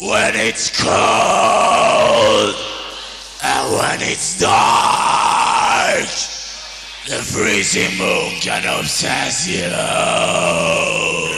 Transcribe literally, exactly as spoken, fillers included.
When it's cold and when it's dark, the freezing moon can obsess you.